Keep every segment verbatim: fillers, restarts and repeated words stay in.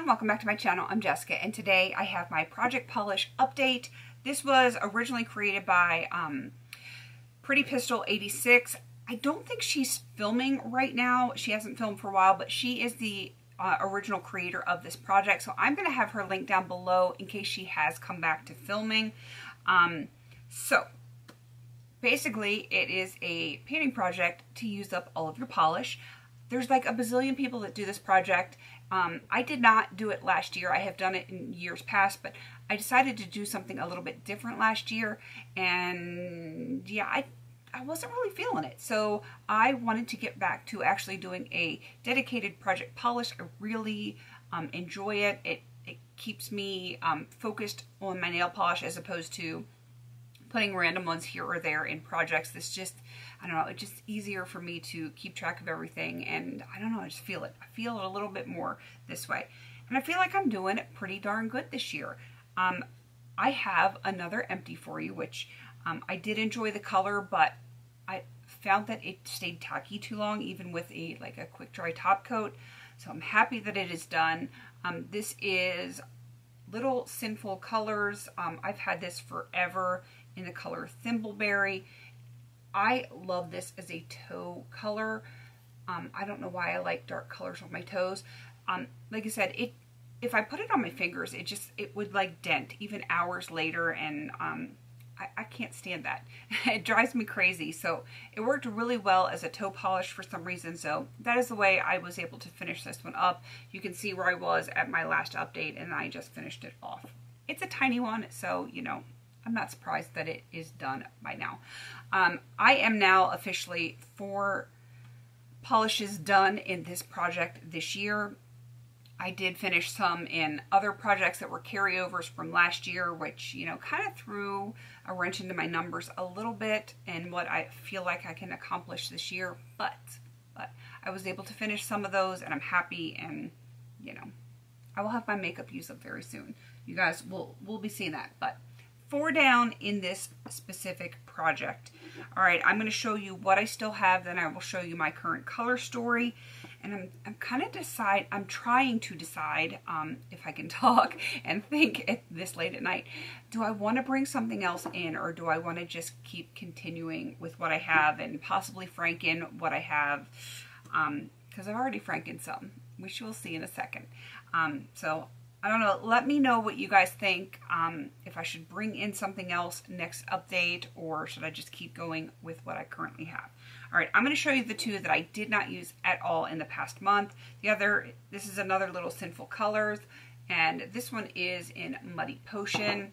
everyone, welcome back to my channel. I'm Jessica and today I have my Project Polish update. This was originally created by um, Pretty Pistol eighty-six. I don't think she's filming right now. She hasn't filmed for a while, but she is the uh, original creator of this project. So I'm going to have her link down below in case she has come back to filming. Um, so basically it is a painting project to use up all of your polish. There's like a bazillion people that do this project. Um, I did not do it last year. I have done it in years past, but I decided to do something a little bit different last year. And yeah, I, I wasn't really feeling it. So I wanted to get back to actually doing a dedicated Project Polish. I really um, enjoy it. It, it keeps me um, focused on my nail polish as opposed to putting random ones here or there in projects. This just, I don't know, it's just easier for me to keep track of everything, and I don't know, I just feel it. I feel it a little bit more this way. And I feel like I'm doing it pretty darn good this year. Um, I have another empty for you, which um, I did enjoy the color, but I found that it stayed tacky too long, even with a like a quick dry top coat. So I'm happy that it is done. Um, this is Little Sinful Colors. Um, I've had this forever in the color Thimbleberry. I love this as a toe color. Um, I don't know why I like dark colors on my toes. Um, like I said, it if I put it on my fingers, it just, it would like dent even hours later, and um, I, I can't stand that. It drives me crazy. So it worked really well as a toe polish for some reason. So that is the way I was able to finish this one up. You can see where I was at my last update, and I just finished it off. It's a tiny one, so you know, I'm not surprised that it is done by now. Um, I am now officially four polishes done in this project this year. I did finish some in other projects that were carryovers from last year, which, you know, kind of threw a wrench into my numbers a little bit and what I feel like I can accomplish this year. But, but I was able to finish some of those, and I'm happy, and, you know, I will have my makeup used up very soon. You guys will, will be seeing that, but four down in this specific project. All right, I'm going to show you what I still have, then I will show you my current color story, and I'm, I'm kind of decide, I'm trying to decide um, if I can talk and think at this late at night. Do I want to bring something else in, or do I want to just keep continuing with what I have and possibly franken what I have? Um, because I've already franken some, which you will see in a second. Um, so. I don't know, let me know what you guys think, um, if I should bring in something else next update, or should I just keep going with what I currently have. Alright, I'm going to show you the two that I did not use at all in the past month. The other, this is another Little Sinful Colors, and this one is in Muddy Potion.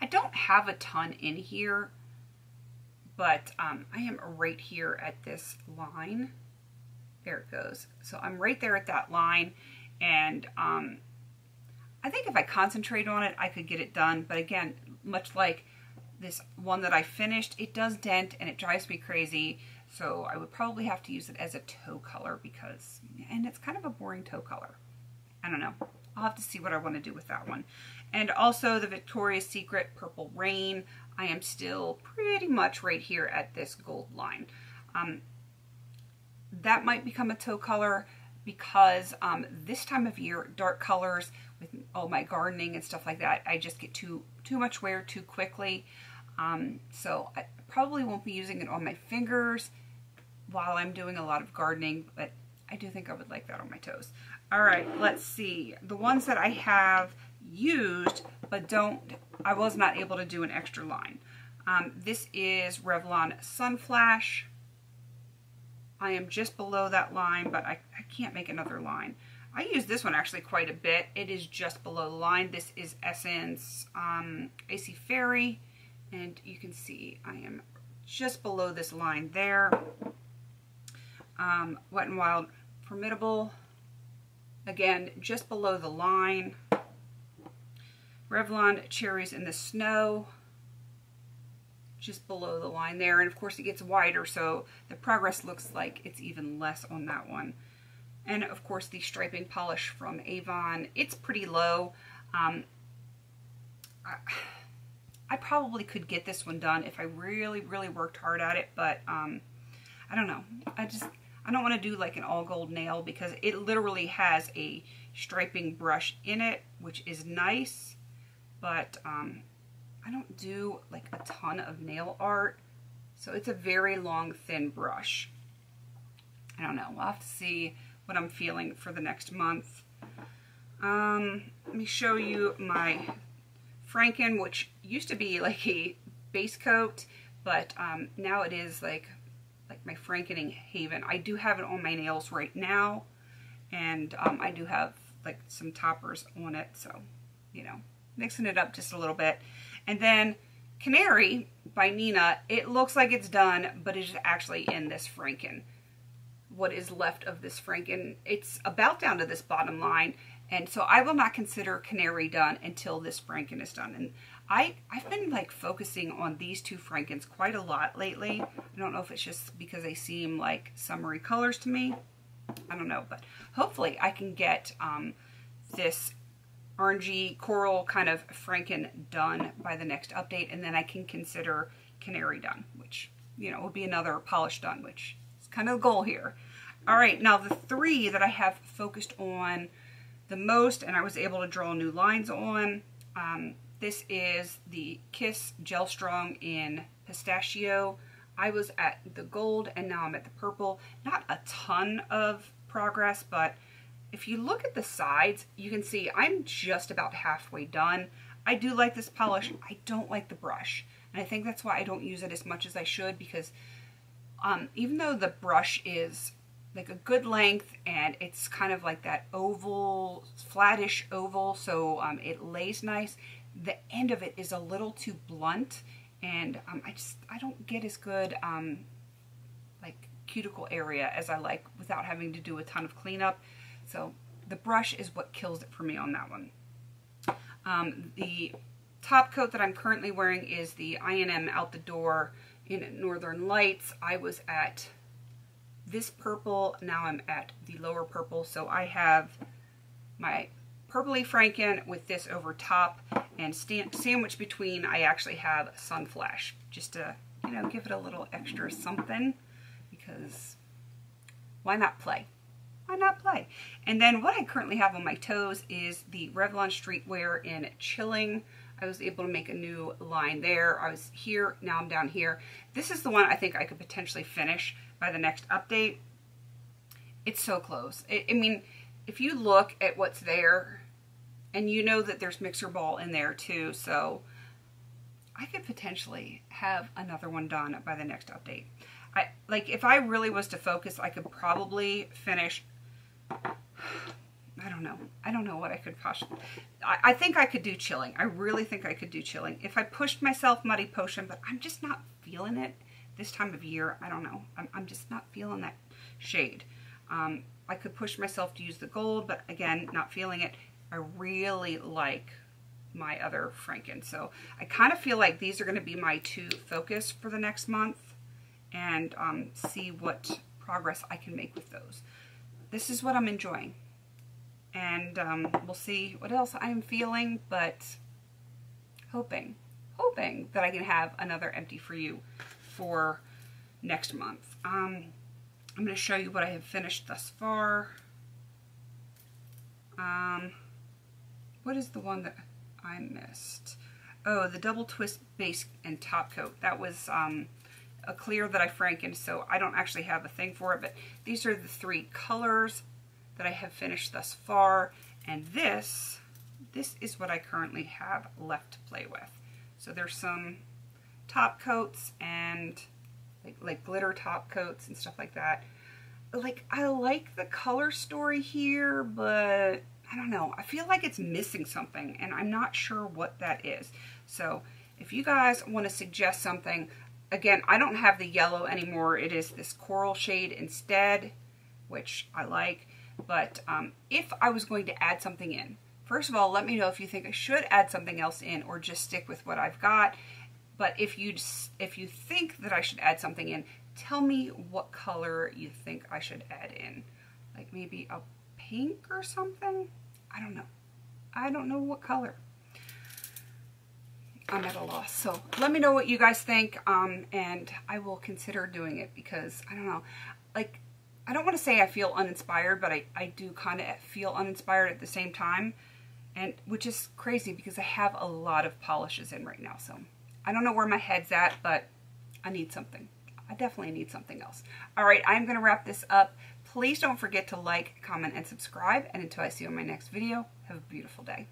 I don't have a ton in here, but um, I am right here at this line. There it goes. So I'm right there at that line, and um, I think if I concentrate on it, I could get it done. But again, much like this one that I finished, it does dent and it drives me crazy. So I would probably have to use it as a toe color because, and it's kind of a boring toe color. I don't know. I'll have to see what I want to do with that one. And also the Victoria's Secret Purple Reign. I am still pretty much right here at this gold line. Um, that might become a toe color because um, this time of year, dark colors, with all my gardening and stuff like that, I just get too too much wear too quickly. Um, so I probably won't be using it on my fingers while I'm doing a lot of gardening, but I do think I would like that on my toes. All right, let's see. The ones that I have used, but don't, I was not able to do an extra line. Um, this is Revlon Sunflash. I am just below that line, but I, I can't make another line. I use this one actually quite a bit. It is just below the line. This is Essence um, A C Fairy, and you can see I am just below this line there. Um, Wet n Wild Formidable, again, just below the line. Revlon Cherries in the Snow, just below the line there, and of course it gets wider, so the progress looks like it's even less on that one. And of course the striping polish from Avon, it's pretty low. Um, I, I probably could get this one done if I really, really worked hard at it, but um, I don't know. I just, I don't want to do like an all gold nail because it literally has a striping brush in it, which is nice, but um, I don't do like a ton of nail art, so it's a very long thin brush. I don't know, we'll have to see what I'm feeling for the next month. Um, let me show you my Franken, which used to be like a base coat, but um, now it is like like my Frankening haven. I do have it on my nails right now, and um, I do have like some toppers on it, so you know, mixing it up just a little bit. And then Canary by Nina, it looks like it's done, but it's actually in this Franken. What is left of this Franken, it's about down to this bottom line, and so I will not consider Canary done until this Franken is done. And I, I've been like focusing on these two Frankens quite a lot lately. I don't know if it's just because they seem like summery colors to me. I don't know, but hopefully I can get um, this orangey coral kind of Franken done by the next update, and then I can consider Canary done, which, you know, will be another polish done, which is kind of the goal here. All right, now the three that I have focused on the most and I was able to draw new lines on, um, this is the Kiss Gel Strong in Pistachio. I was at the gold and now I'm at the purple. Not a ton of progress, but if you look at the sides, you can see I'm just about halfway done. I do like this polish. I don't like the brush, and I think that's why I don't use it as much as I should, because um, even though the brush is like a good length and it's kind of like that oval, flattish oval, so um, it lays nice, the end of it is a little too blunt, and um, I just I don't get as good um, like cuticle area as I like without having to do a ton of cleanup. So the brush is what kills it for me on that one. Um, the top coat that I'm currently wearing is the I N M Out The Door in Northern Lights. I was at this purple, now I'm at the lower purple, so I have my purpley Franken with this over top, and stand, sandwiched between I actually have Sunflash, just to, you know, give it a little extra something, because why not play? Why not play? And then what I currently have on my toes is the Revlon Streetwear in Chilling. I was able to make a new line there. I was here, now I'm down here. This is the one I think I could potentially finish by the next update. It's so close. I, I mean, if you look at what's there, and you know that there's mixer ball in there too, so I could potentially have another one done by the next update. I, like, if I really was to focus, I could probably finish, I don't know. I don't know what I could possibly, I, I think I could do Chilling. I really think I could do Chilling. If I pushed myself, Muddy Potion, but I'm just not feeling it this time of year. I don't know. I'm, I'm just not feeling that shade. Um, I could push myself to use the gold, but again, not feeling it. I really like my other Franken. So I kind of feel like these are going to be my two focus for the next month, and um, see what progress I can make with those. This is what I'm enjoying, and um, we'll see what else I'm feeling, but hoping, hoping that I can have another empty for you for next month. Um, I'm going to show you what I have finished thus far. Um, what is the one that I missed? Oh, the double twist base and top coat. That was um, a clear that I Frankened, so I don't actually have a thing for it, but these are the three colors that I have finished thus far, and this, this is what I currently have left to play with. So there's some top coats and like, like glitter top coats and stuff like that. Like, I like the color story here, but I don't know, I feel like it's missing something, and I'm not sure what that is. So if you guys want to suggest something, again, I don't have the yellow anymore. It is this coral shade instead, which I like. But um, if I was going to add something in, first of all, let me know if you think I should add something else in or just stick with what I've got. But if you if you think that I should add something in, tell me what color you think I should add in. Like maybe a pink or something? I don't know. I don't know what color. I'm at a loss, so let me know what you guys think, um, and I will consider doing it, because I don't know, like, I don't want to say I feel uninspired, but I, I do kind of feel uninspired at the same time, and which is crazy because I have a lot of polishes in right now, so I don't know where my head's at, but I need something. I definitely need something else. All right, I'm going to wrap this up. Please don't forget to like, comment, and subscribe, and until I see you in my next video, have a beautiful day.